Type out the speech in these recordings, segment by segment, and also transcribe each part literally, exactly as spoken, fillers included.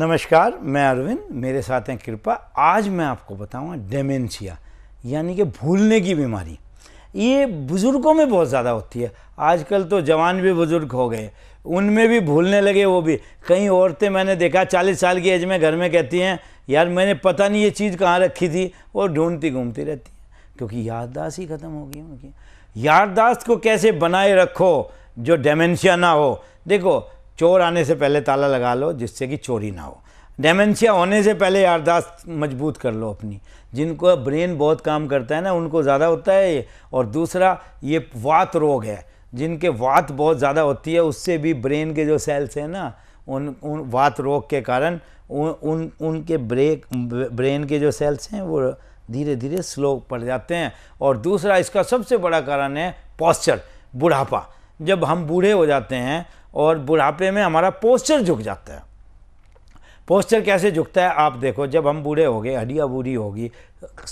नमस्कार, मैं अरविंद, मेरे साथ हैं कृपा। आज मैं आपको बताऊंगा डेमेंशिया यानी कि भूलने की बीमारी। ये बुज़ुर्गों में बहुत ज़्यादा होती है। आजकल तो जवान भी बुज़ुर्ग हो गए, उनमें भी भूलने लगे। वो भी कई औरतें मैंने देखा चालीस साल की एज में घर में कहती हैं, यार मैंने पता नहीं ये चीज़ कहाँ रखी थी, और ढूंढती घूमती रहती हैं क्योंकि याददाश्त ही ख़त्म हो गई उनकी। याददाश्त को कैसे बनाए रखो जो डेमेंशिया ना हो। देखो, चोर आने से पहले ताला लगा लो जिससे कि चोरी ना हो। डेमेंशिया होने से पहले याददाश्त मजबूत कर लो अपनी। जिनको ब्रेन बहुत काम करता है ना, उनको ज़्यादा होता है ये। और दूसरा, ये वात रोग है। जिनके वात बहुत ज़्यादा होती है, उससे भी ब्रेन के जो सेल्स हैं ना, उन उन वात रोग के कारण उन उन उनके ब्रेक ब्रेन के जो सेल्स हैं वो धीरे धीरे स्लो पड़ जाते हैं। और दूसरा, इसका सबसे बड़ा कारण है पोस्चर, बुढ़ापा। जब हम बूढ़े हो जाते हैं और बुढ़ापे में हमारा पोस्चर झुक जाता है। पोस्चर कैसे झुकता है आप देखो, जब हम बूढ़े हो गए, हड्डियाँ बूढ़ी होगी,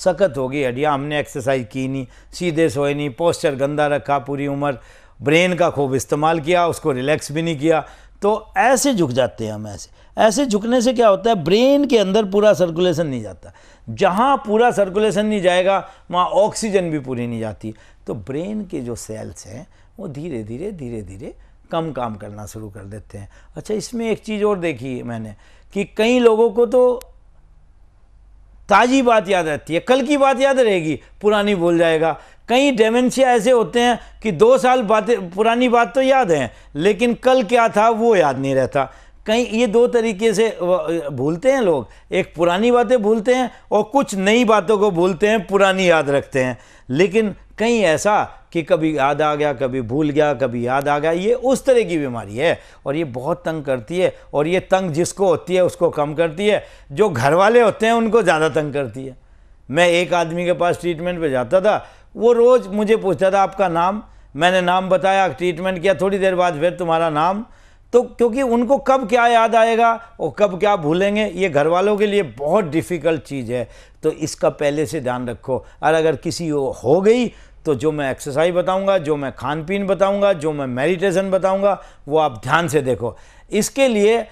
सख्त होगी हड्डियाँ, हमने एक्सरसाइज की नहीं, सीधे सोए नहीं, पोस्चर गंदा रखा पूरी उम्र, ब्रेन का खूब इस्तेमाल किया, उसको रिलैक्स भी नहीं किया, तो ऐसे झुक जाते हैं हम। ऐसे ऐसे झुकने से क्या होता है, ब्रेन के अंदर पूरा सर्कुलेशन नहीं जाता। जहाँ पूरा सर्कुलेशन नहीं जाएगा वहाँ ऑक्सीजन भी पूरी नहीं जाती, तो ब्रेन के जो सेल्स हैं वो धीरे धीरे धीरे धीरे कम काम करना शुरू कर देते हैं। अच्छा, इसमें एक चीज़ और देखी मैंने कि कई लोगों को तो ताज़ी बात याद रहती है, कल की बात याद रहेगी, पुरानी भूल जाएगा। कई डेमेंशिया ऐसे होते हैं कि दो साल बातें, पुरानी बात तो याद है लेकिन कल क्या था वो याद नहीं रहता। कहीं ये दो तरीके से भूलते हैं लोग, एक पुरानी बातें भूलते हैं और कुछ नई बातों को भूलते हैं, पुरानी याद रखते हैं। लेकिन कहीं ऐसा कि कभी याद आ गया, कभी भूल गया, कभी याद आ गया, ये उस तरह की बीमारी है। और ये बहुत तंग करती है, और ये तंग जिसको होती है उसको कम करती है, जो घर वाले होते हैं उनको ज़्यादा तंग करती है। मैं एक आदमी के पास ट्रीटमेंट पे जाता था, वो रोज़ मुझे पूछता था आपका नाम। मैंने नाम बताया, ट्रीटमेंट किया, थोड़ी देर बाद फिर तुम्हारा नाम। तो क्योंकि उनको कब क्या याद आएगा और कब क्या भूलेंगे, ये घर वालों के लिए बहुत डिफ़िकल्ट चीज़ है। तो इसका पहले से ध्यान रखो। और अगर किसी को हो गई तो जो मैं एक्सरसाइज बताऊंगा, जो मैं खान पीन बताऊंगा, जो मैं मेडिटेशन बताऊंगा, वो आप ध्यान से देखो। इसके लिए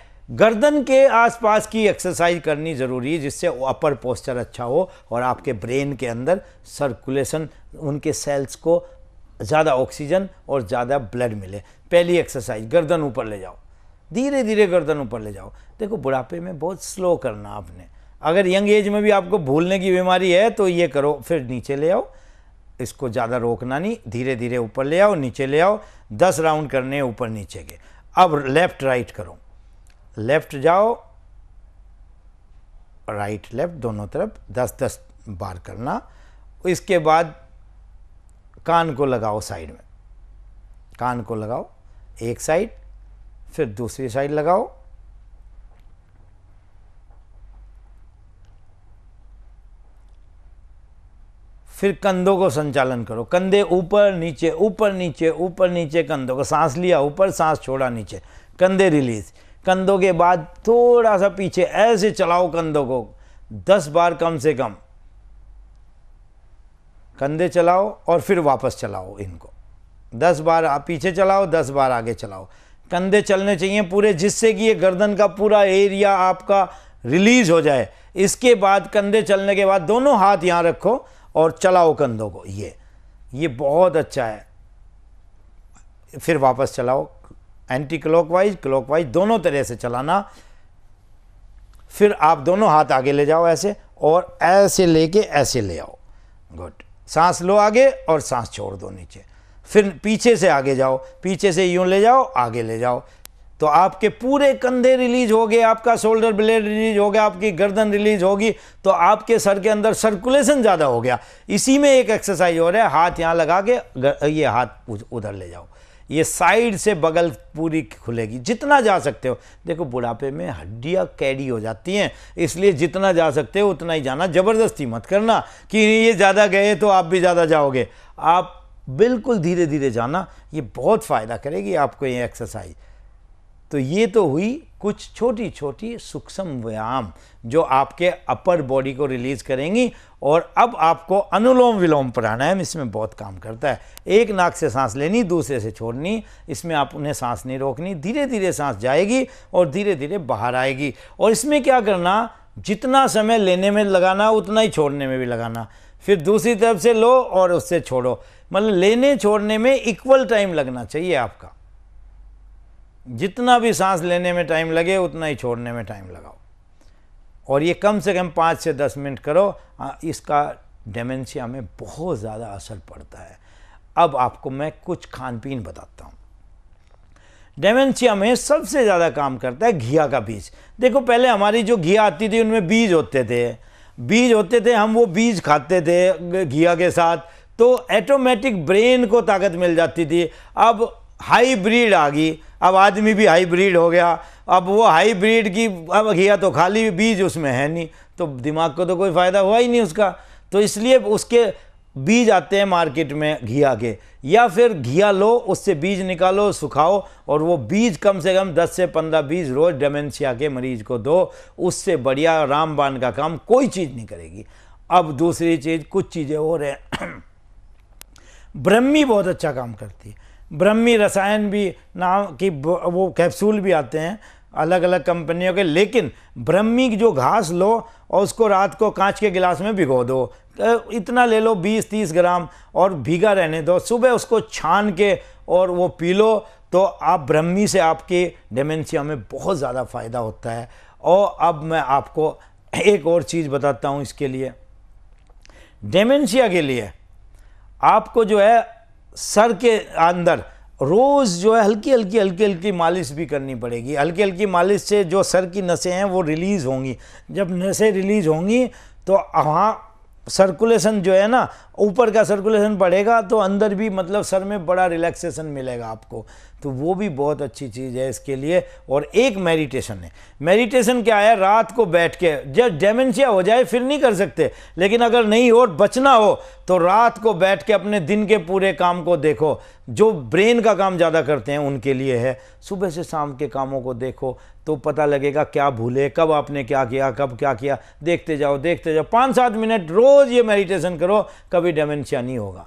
गर्दन के आसपास की एक्सरसाइज करनी ज़रूरी है, जिससे अपर पोस्चर अच्छा हो और आपके ब्रेन के अंदर सर्कुलेशन, उनके सेल्स को ज़्यादा ऑक्सीजन और ज़्यादा ब्लड मिले। पहली एक्सरसाइज, गर्दन ऊपर ले जाओ, धीरे धीरे गर्दन ऊपर ले जाओ। देखो, बुढ़ापे में बहुत स्लो करना आपने। अगर यंग एज में भी आपको भूलने की बीमारी है तो ये करो, फिर नीचे ले आओ, इसको ज़्यादा रोकना नहीं, धीरे धीरे ऊपर ले आओ, नीचे ले आओ। दस राउंड करने ऊपर नीचे के। अब लेफ़्ट राइट करो, लेफ़्ट जाओ, राइट लेफ़्ट दोनों तरफ दस दस बार करना। इसके बाद कान को लगाओ साइड में, कान को लगाओ एक साइड, फिर दूसरी साइड लगाओ, फिर कंधों को संचालन करो। कंधे ऊपर नीचे ऊपर नीचे ऊपर नीचे, कंधों को सांस लिया ऊपर, सांस छोड़ा नीचे, कंधे रिलीज। कंधों के बाद थोड़ा सा पीछे ऐसे चलाओ कंधों को, दस बार कम से कम कंधे चलाओ, और फिर वापस चलाओ इनको। दस बार आप पीछे चलाओ, दस बार आगे चलाओ। कंधे चलने चाहिए पूरे, जिससे कि ये गर्दन का पूरा एरिया आपका रिलीज हो जाए। इसके बाद कंधे चलने के बाद दोनों हाथ यहाँ रखो और चलाओ कंधों को, ये ये बहुत अच्छा है। फिर वापस चलाओ, एंटी क्लॉकवाइज, क्लॉकवाइज दोनों तरह से चलाना। फिर आप दोनों हाथ आगे ले जाओ ऐसे, और ऐसे लेके ऐसे ले आओ, गुड। सांस लो आगे और सांस छोड़ दो नीचे। फिर पीछे से आगे जाओ, पीछे से यूँ ले जाओ, आगे ले जाओ, तो आपके पूरे कंधे रिलीज हो गए, आपका शोल्डर ब्लेड रिलीज हो गया, आपकी गर्दन रिलीज होगी, तो आपके सर के अंदर सर्कुलेशन ज़्यादा हो गया। इसी में एक एक्सरसाइज हो रहा है, हाथ यहाँ लगा के ये हाथ उधर ले जाओ, ये साइड से बगल पूरी खुलेगी, जितना जा सकते हो। देखो, बुढ़ापे में हड्डियाँ कैडी हो जाती हैं, इसलिए जितना जा सकते हो उतना ही जाना। ज़बरदस्ती मत करना कि ये ज़्यादा गए तो आप भी ज़्यादा जाओगे। आप बिल्कुल धीरे धीरे जाना, ये बहुत फ़ायदा करेगी आपको ये एक्सरसाइज। तो ये तो हुई कुछ छोटी छोटी सूक्ष्म व्यायाम जो आपके अपर बॉडी को रिलीज करेंगी। और अब आपको अनुलोम विलोम प्राणायाम इसमें बहुत काम करता है। एक नाक से सांस लेनी, दूसरे से छोड़नी, इसमें आप उन्हें सांस नहीं रोकनी, धीरे धीरे सांस जाएगी और धीरे धीरे बाहर आएगी। और इसमें क्या करना, जितना समय लेने में लगाना उतना ही छोड़ने में भी लगाना, फिर दूसरी तरफ से लो और उससे छोड़ो, मतलब लेने छोड़ने में इक्वल टाइम लगना चाहिए आपका। जितना भी सांस लेने में टाइम लगे उतना ही छोड़ने में टाइम लगाओ। और ये कम से कम पाँच से दस मिनट करो, इसका डेमेंशिया में बहुत ज़्यादा असर पड़ता है। अब आपको मैं कुछ खान पीन बताता हूँ। डेमेंशिया में सबसे ज़्यादा काम करता है घिया का बीज। देखो पहले हमारी जो घिया आती थी उनमें बीज होते थे, बीज होते थे, हम वो बीज खाते थे घिया के साथ तो ऑटोमेटिक ब्रेन को ताकत मिल जाती थी। अब हाईब्रिड आ गई, अब आदमी भी हाईब्रिड हो गया, अब वो हाईब्रिड की अब घिया तो खाली बीज उसमें है नहीं, तो दिमाग को तो कोई फ़ायदा हुआ ही नहीं उसका। तो इसलिए उसके बीज आते हैं मार्केट में घिया के, या फिर घिया लो, उससे बीज निकालो, सुखाओ और वो बीज कम से कम दस से पंद्रह बीज रोज़ डेमेंशिया के मरीज को दो, उससे बढ़िया रामबाण का काम कोई चीज़ नहीं करेगी। अब दूसरी चीज़, कुछ चीज़ें हो रहे हैं, ब्रह्मी बहुत अच्छा काम करती है। ब्रह्मी रसायन भी नाम की वो कैप्सूल भी आते हैं अलग अलग कंपनियों के, लेकिन ब्रह्मी की जो घास लो और उसको रात को कांच के गिलास में भिगो दो, इतना ले लो बीस तीस ग्राम, और भीगा रहने दो, सुबह उसको छान के और वो पी लो, तो आप ब्रह्मी से आपके डेमेंशिया में बहुत ज़्यादा फ़ायदा होता है। और अब मैं आपको एक और चीज़ बताता हूँ इसके लिए, डेमेंशिया के लिए आपको जो है सर के अंदर रोज़ जो है हल्की हल्की हल्की हल्की मालिश भी करनी पड़ेगी। हल्की हल्की मालिश से जो सर की नसें हैं वो रिलीज़ होंगी, जब नसें रिलीज़ होंगी तो वहाँ सर्कुलेशन जो है ना, ऊपर का सर्कुलेशन बढ़ेगा तो अंदर भी मतलब सर में बड़ा रिलैक्सेशन मिलेगा आपको, तो वो भी बहुत अच्छी चीज़ है इसके लिए। और एक मेडिटेशन है। मेडिटेशन क्या है, रात को बैठ के, जब डेमेंशिया हो जाए फिर नहीं कर सकते, लेकिन अगर नहीं हो और बचना हो तो रात को बैठ के अपने दिन के पूरे काम को देखो, जो ब्रेन का काम ज़्यादा करते हैं उनके लिए है। सुबह से शाम के कामों को देखो तो पता लगेगा क्या भूले, कब आपने क्या किया, कब क्या किया, देखते जाओ देखते जाओ, पाँच सात मिनट रोज़ ये मेडिटेशन करो, कभी डेमेंशिया नहीं होगा।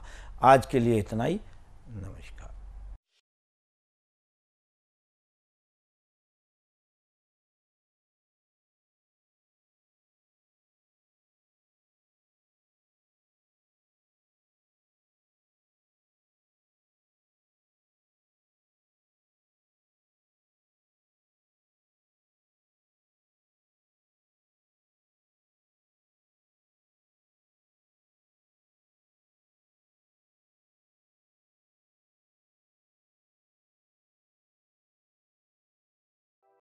आज के लिए इतना ही।